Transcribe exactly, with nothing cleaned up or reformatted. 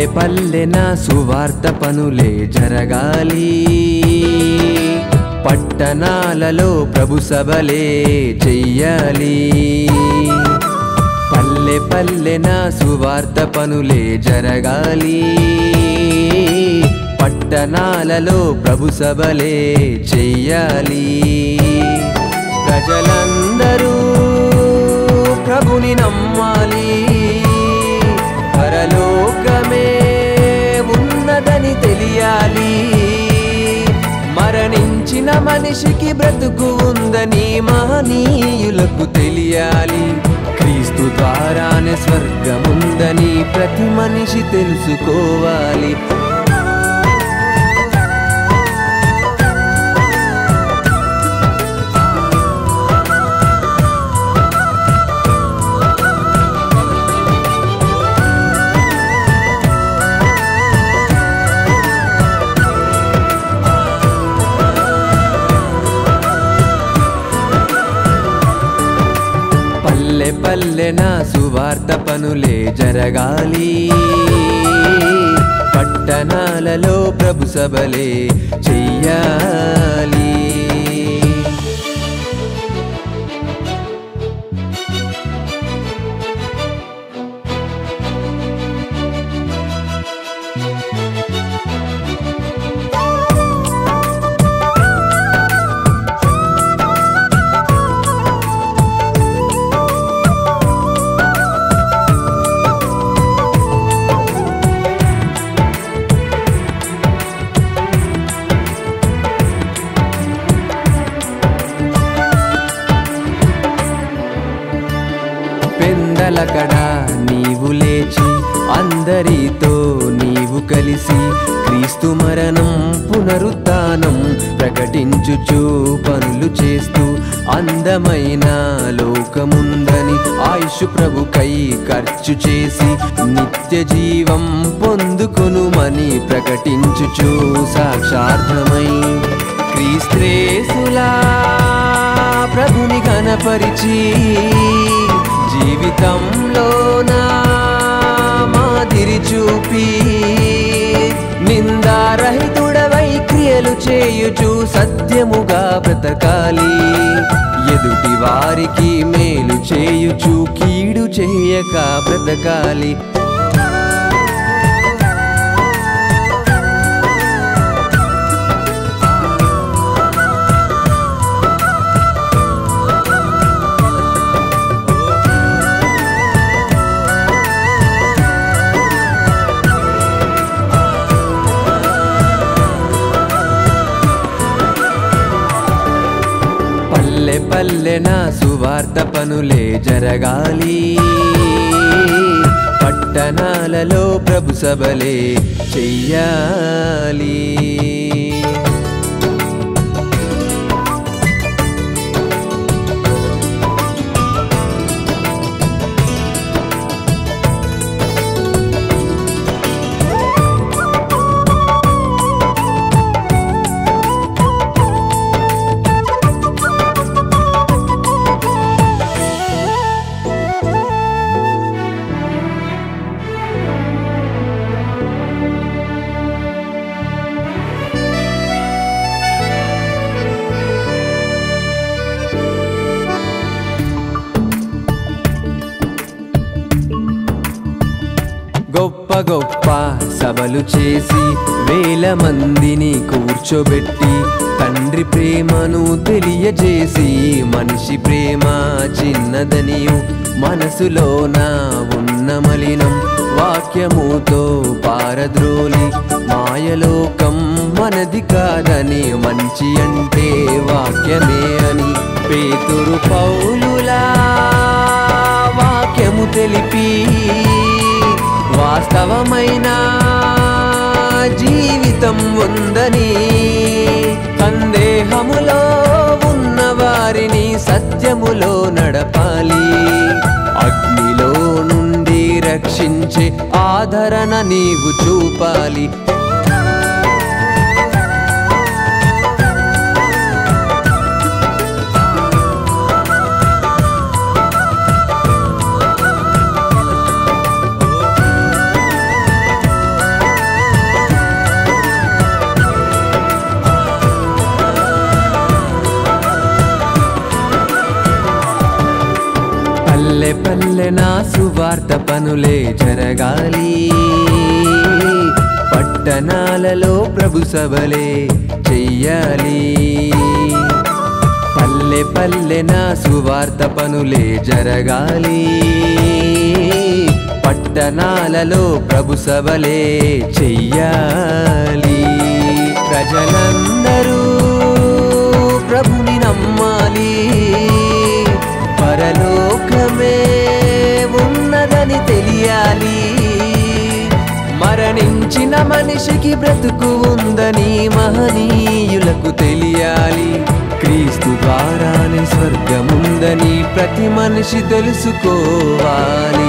పల్లె పల్లెన సువార్త పనులే జరగాలి, పట్టణాలలో ప్రభు సభలే చెయ్యాలి। పల్లె పల్లెన సువార్త పనులే జరగాలి, పట్టణాలలో ప్రభు సభలే చెయ్యాలి। ప్రజలందరూ ప్రభుని నమ్మాలి, పరలోకమే ఉన్నదని తెలియాలి। మరణించిన మనిషికి బ్రతుకు ఉందని మహనీయులకు తెలియాలి। క్రీస్తు ద్వారానే స్వర్గముందని ప్రతి మనిషి తెలుసుకోవాలి। పల్లె పల్లెన సువార్త పనులే జరగాలి, పట్టణాలలో ప్రభు సభలే చెయ్యాలి। పెందలకడా నీవు లేచి అందరితో నీవు కలిసి క్రీస్తు మరణం పునరుత్థానం ప్రకటించుచు పనులు చేస్తూ అందమైన లోకముందని ఆయుష్ ప్రభుకై ఖర్చు చేసి నిత్య జీవం పొందుకొనుమని ప్రకటించుచు సాక్షార్థమై క్రీస్తేసులా ప్రభుని గణపరిచి జీవితంలో నా మాదిరి చూపి నిందారహితుడవై క్రియలు చేయుచు సత్యముగా బ్రతకాలి। ఎదుటి వారికి మేలు చేయుచు కీడు చేయక బ్రతకాలి। పల్లె పల్లెన సువార్త పనులే జరగాలి, పట్టణాలలో ప్రభు సభలే చెయ్యాలి। గొప్ప గొప్ప సభలు చేసి వేల మందిని కూర్చోబెట్టి తండ్రి ప్రేమను తెలియజేసి మనిషి ప్రేమ చిన్నదనియు మనసులోన ఉన్న మలినం వాక్యముతో పారద్రోలి మాయలోకం మనది కాదని మంచి అంటే వాక్యమే అని పేతురు పౌలులా వాక్యము తెలిపి వాస్తవమైన జీవితం ఉందని సందేహములో ఉన్న వారిని సత్యములో నడపాలి। అగ్నిలో నుండి రక్షించే ఆదరణ నీవు చూపాలి। పల్లెన సువార్త పనులే జరగాలి, పట్టణాలలో ప్రభు సభలే చెయ్యాలి. పల్లె పల్లెన సువార్త పనులే జరగాలి, పట్టణాలలో ప్రభు సభలే చెయ్యాలి. ప్రజలందరూ ప్రభుని నమ్మాలి, పరలోకమే ఉన్నదని తెలియాలి. మరణించిన మనిషికి బ్రతుకు ఉందని మహనీయులకు తెలియాలి. క్రీస్తు ద్వారానే స్వర్గముందని ప్రతి మనిషి తెలుసుకోవాలి.